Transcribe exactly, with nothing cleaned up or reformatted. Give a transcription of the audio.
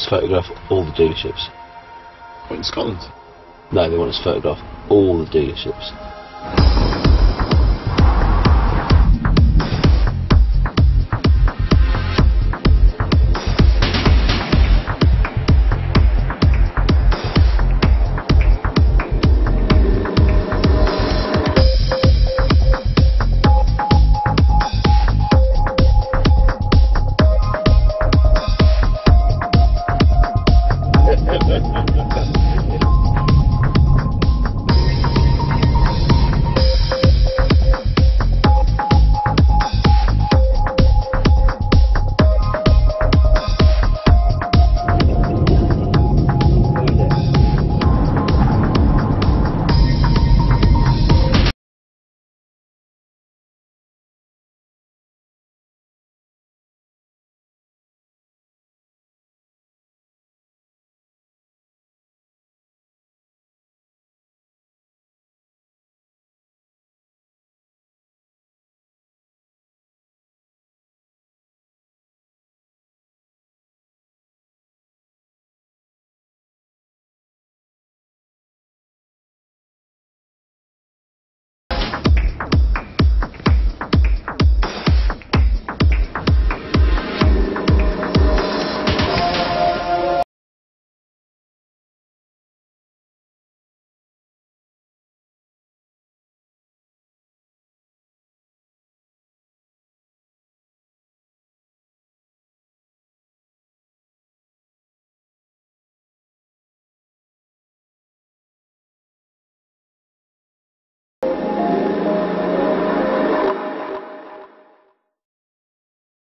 us to photograph all the dealerships. What, in Scotland? No, they want us to photograph all the dealerships.